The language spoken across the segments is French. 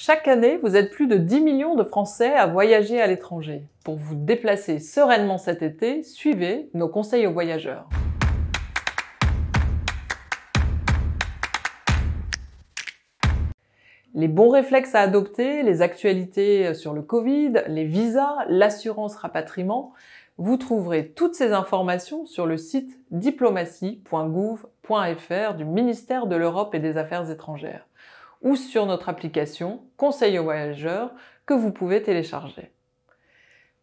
Chaque année, vous êtes plus de 10 millions de Français à voyager à l'étranger. Pour vous déplacer sereinement cet été, suivez nos conseils aux voyageurs. Les bons réflexes à adopter, les actualités sur le Covid, les visas, l'assurance rapatriement, vous trouverez toutes ces informations sur le site diplomatie.gouv.fr du Ministère de l'Europe et des Affaires étrangères, ou sur notre application Conseil aux voyageurs que vous pouvez télécharger.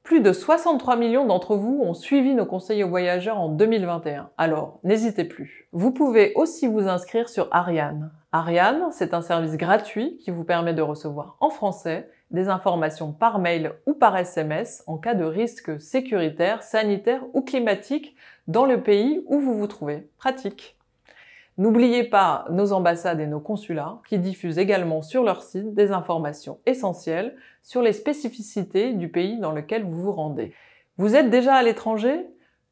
Plus de 63 millions d'entre vous ont suivi nos conseils aux voyageurs en 2021, alors n'hésitez plus. Vous pouvez aussi vous inscrire sur Ariane. Ariane, c'est un service gratuit qui vous permet de recevoir en français des informations par mail ou par SMS en cas de risque sécuritaire, sanitaire ou climatique dans le pays où vous vous trouvez. Pratique. N'oubliez pas nos ambassades et nos consulats qui diffusent également sur leur site des informations essentielles sur les spécificités du pays dans lequel vous vous rendez. Vous êtes déjà à l'étranger?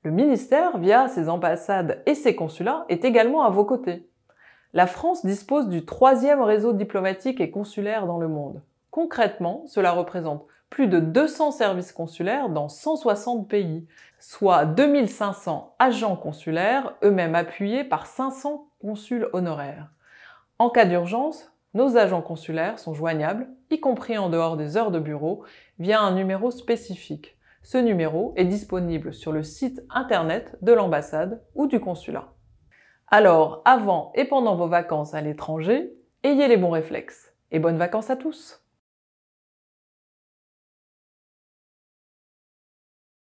Le ministère, via ses ambassades et ses consulats, est également à vos côtés. La France dispose du 3e réseau diplomatique et consulaire dans le monde. Concrètement, cela représente plus de 200 services consulaires dans 160 pays, soit 2500 agents consulaires, eux-mêmes appuyés par 500 consuls honoraires. En cas d'urgence, nos agents consulaires sont joignables, y compris en dehors des heures de bureau, via un numéro spécifique. Ce numéro est disponible sur le site internet de l'ambassade ou du consulat. Alors, avant et pendant vos vacances à l'étranger, ayez les bons réflexes. Et bonnes vacances à tous!